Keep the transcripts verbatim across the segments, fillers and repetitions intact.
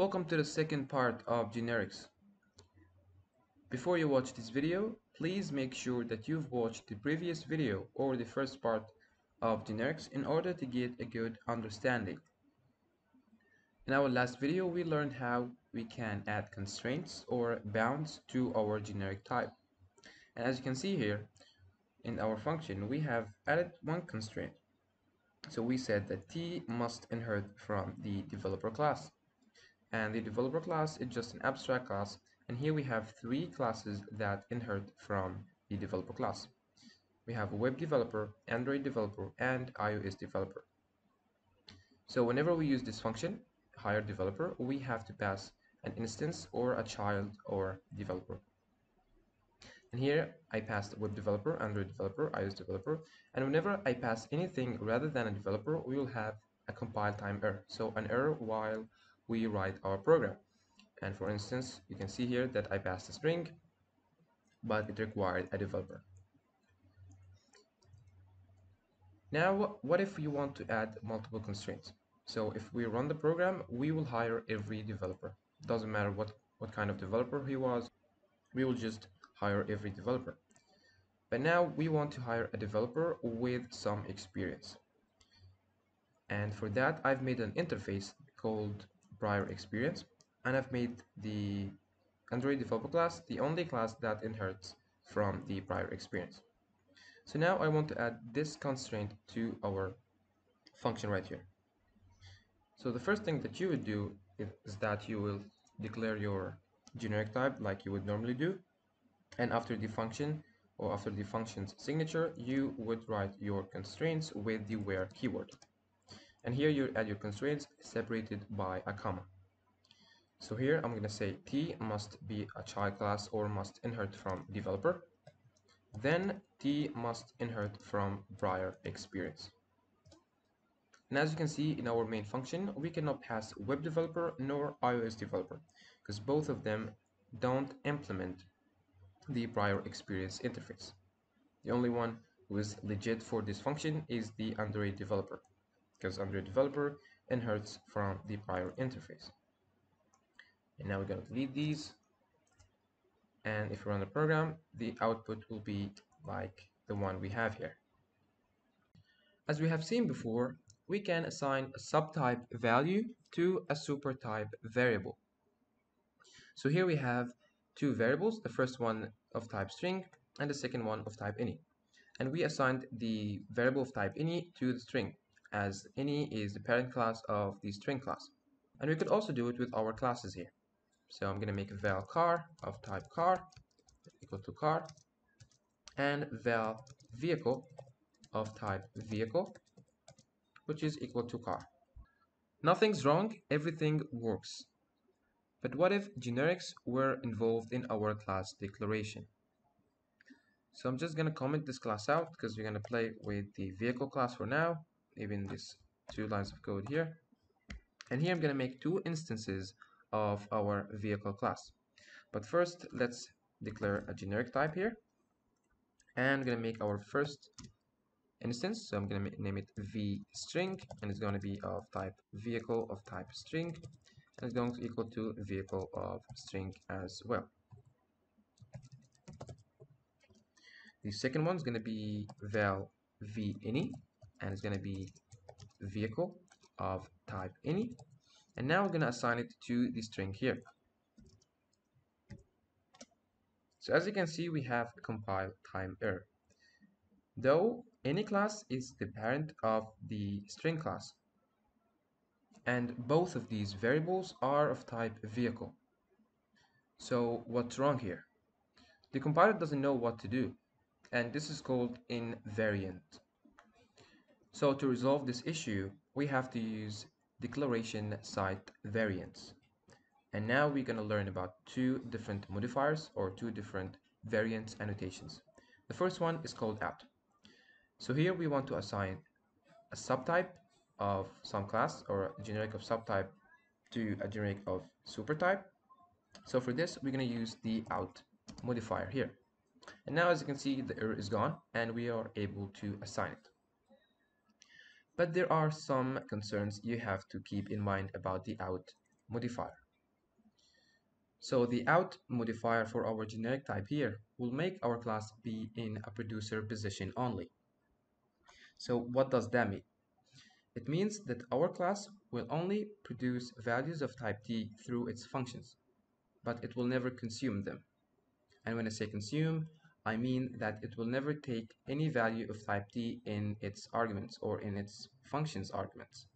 Welcome to the second part of generics. Before you watch this video, please make sure that you've watched the previous video or the first part of generics in order to get a good understanding. In our last video, we learned how we can add constraints or bounds to our generic type. And as you can see here, in our function, we have added one constraint. So we said that T must inherit from the developer class. And the developer class is just an abstract class, and here we have three classes that inherit from the developer class. We have a web developer, Android developer, and iOS developer. So whenever we use this function, hire developer, we have to pass an instance or a child or developer. And here I passed web developer, Android developer, iOS developer, and whenever I pass anything rather than a developer, we will have a compile time error, so an error while we write our program. And for instance, you can see here that I passed a string, but it required a developer. Now, what if you want to add multiple constraints? So if we run the program, we will hire every developer. Doesn't matter what, what kind of developer he was, we will just hire every developer. But now we want to hire a developer with some experience. And for that, I've made an interface called prior experience, and I've made the Android developer class the only class that inherits from the prior experience. So now I want to add this constraint to our function right here. So the first thing that you would do is that you will declare your generic type like you would normally do, and after the function or after the function's signature, you would write your constraints with the where keyword. And here you add your constraints separated by a comma. So here I'm going to say T must be a child class or must inherit from developer. Then T must inherit from prior experience. And as you can see in our main function, we cannot pass web developer nor iOS developer because both of them don't implement the prior experience interface. The only one who is legit for this function is the Android developer, because Android developer inherits from the prior interface. And now we're going to delete these. And if we run the program, the output will be like the one we have here. As we have seen before, we can assign a subtype value to a supertype variable. So here we have two variables, the first one of type string and the second one of type any. And we assigned the variable of type any to the string, as any is the parent class of the string class. And we could also do it with our classes here. So I'm going to make val car of type car equal to car, and val vehicle of type vehicle, which is equal to car. Nothing's wrong, everything works. But what if generics were involved in our class declaration? So I'm just going to comment this class out because we're going to play with the vehicle class for now. Even these two lines of code here, and here I'm going to make two instances of our vehicle class. But first, let's declare a generic type here, and I'm going to make our first instance. So I'm going to name it vString, and it's going to be of type vehicle of type string, and it's going to equal to vehicle of string as well. The second one is going to be val vAny, and it's going to be vehicle of type any, and now we're going to assign it to the string here. So as you can see, we have compile time error, though any class is the parent of the string class, and both of these variables are of type vehicle. So what's wrong here? The compiler doesn't know what to do, and this is called invariant. So to resolve this issue, we have to use declaration site variants. And now we're going to learn about two different modifiers or two different variants annotations. The first one is called out. So here we want to assign a subtype of some class or a generic of subtype to a generic of supertype. So for this, we're going to use the out modifier here. And now as you can see, the error is gone and we are able to assign it. But there are some concerns you have to keep in mind about the out modifier. So the out modifier for our generic type here will make our class be in a producer position only. So what does that mean? It means that our class will only produce values of type D through its functions, but it will never consume them. And when I say consume, I mean that it will never take any value of type D in its arguments or in its functions arguments.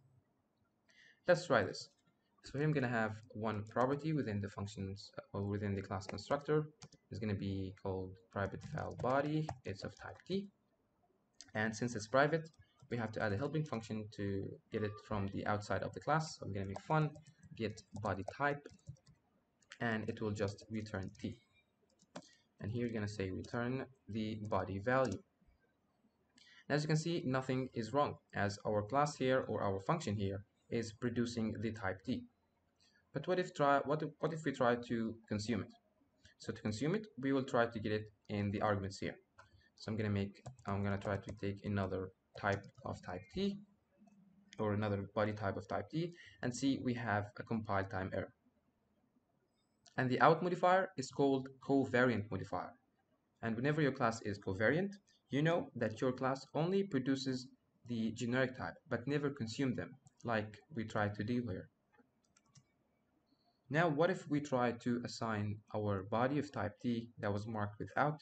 Let's try this. So here I'm going to have one property within the functions or within the class constructor. It's going to be called private file body. It's of type D. And since it's private, we have to add a helping function to get it from the outside of the class. So I'm going to make fun get body type, and it will just return T. And here you're going to say return the body value. And as you can see, nothing is wrong, as our class here or our function here is producing the type D. But what if try what if, what if we try to consume it? So to consume it, we will try to get it in the arguments here. So I'm going to make I'm going to try to take another type of type D or another body type of type D, and see we have a compile time error. And the out modifier is called covariant modifier. And whenever your class is covariant, you know that your class only produces the generic type but never consume them, like we tried to do here. Now what if we try to assign our body of type D that was marked with out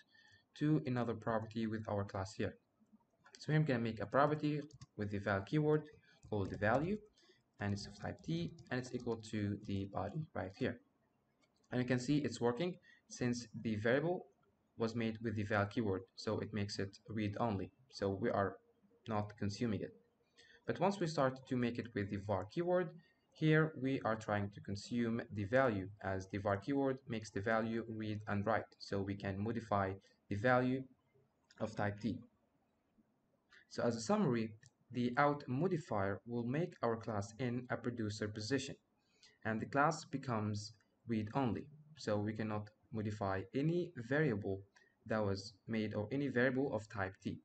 to another property with our class here? So here I'm going to make a property with the val keyword called the value, and it's of type D, and it's equal to the body right here. And you can see it's working since the variable was made with the val keyword, so it makes it read only, so we are not consuming it. But once we start to make it with the var keyword, here we are trying to consume the value, as the var keyword makes the value read and write, so we can modify the value of type D. So as a summary, the out modifier will make our class in a producer position, and the class becomes read only, so we cannot modify any variable that was made or any variable of type D.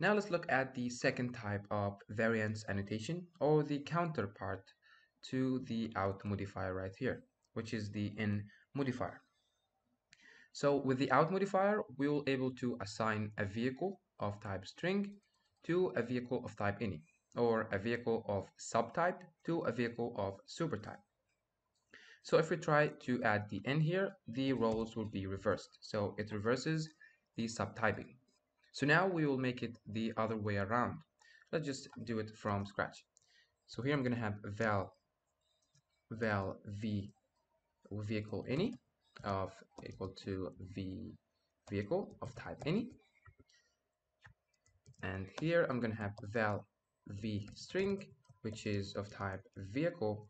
Now let's look at the second type of variance annotation, or the counterpart to the out modifier right here, which is the in modifier. So with the out modifier, we will be able to assign a vehicle of type string to a vehicle of type any, or a vehicle of subtype to a vehicle of supertype. So if we try to add the n here, the roles will be reversed, so it reverses the subtyping. So now we will make it the other way around. Let's just do it from scratch. So here I'm going to have val val v vehicle any of equal to v vehicle of type any, and here I'm going to have val v string, which is of type vehicle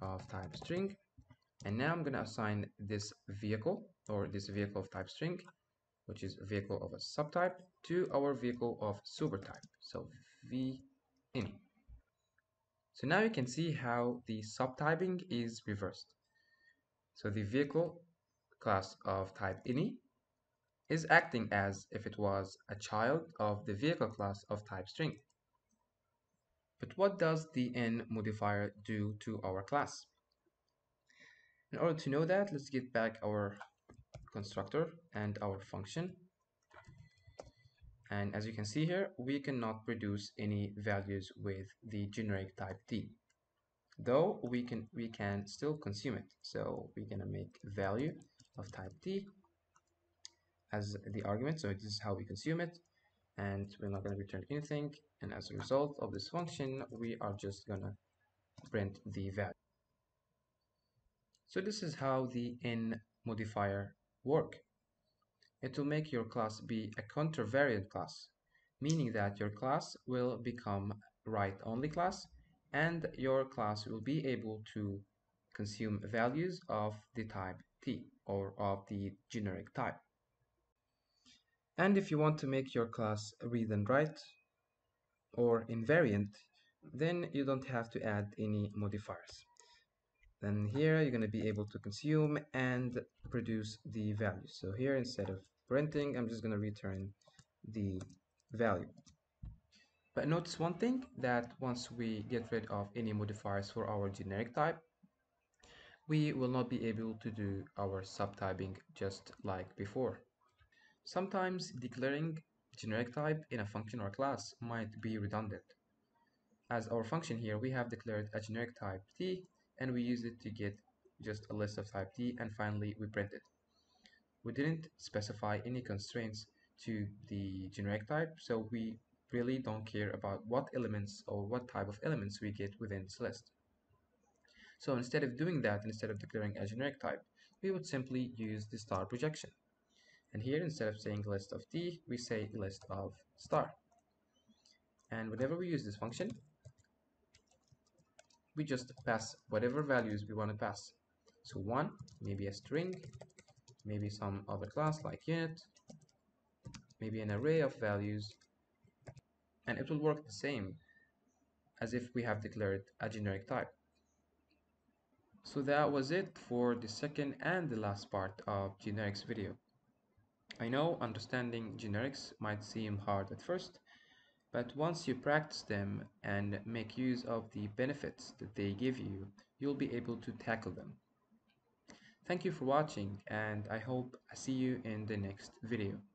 of type string. And now I'm going to assign this vehicle, or this vehicle of type string, which is vehicle of a subtype, to our vehicle of supertype, so v any. So now you can see how the subtyping is reversed. So the vehicle class of type any is acting as if it was a child of the vehicle class of type string. But what does the n modifier do to our class? In order to know that, let's get back our constructor and our function. And as you can see here, we cannot produce any values with the generic type D, though we can we can still consume it. So we're gonna make value of type D as the argument, so this is how we consume it, and we're not gonna return anything. And as a result of this function, we are just gonna print the value. So this is how the in modifier work. It will make your class be a contravariant class, meaning that your class will become write-only class, and your class will be able to consume values of the type T, or of the generic type. And if you want to make your class read and write, or invariant, then you don't have to add any modifiers. Then here you're going to be able to consume and produce the value. So here, instead of printing, I'm just going to return the value. But notice one thing, that once we get rid of any modifiers for our generic type, we will not be able to do our subtyping just like before. Sometimes declaring generic type in a function or class might be redundant. As our function here, we have declared a generic type t, and we use it to get just a list of type t, and finally we print it. We didn't specify any constraints to the generic type, so we really don't care about what elements or what type of elements we get within this list. So instead of doing that, instead of declaring a generic type, we would simply use the star projection. And here, instead of saying list of t, we say list of star. And whenever we use this function, we just pass whatever values we want to pass. So one, maybe a string, maybe some other class like unit, maybe an array of values, and it will work the same as if we have declared a generic type. So that was it for the second and the last part of generics video. I know understanding generics might seem hard at first, but once you practice them and make use of the benefits that they give you, you'll be able to tackle them. Thank you for watching, and I hope I see you in the next video.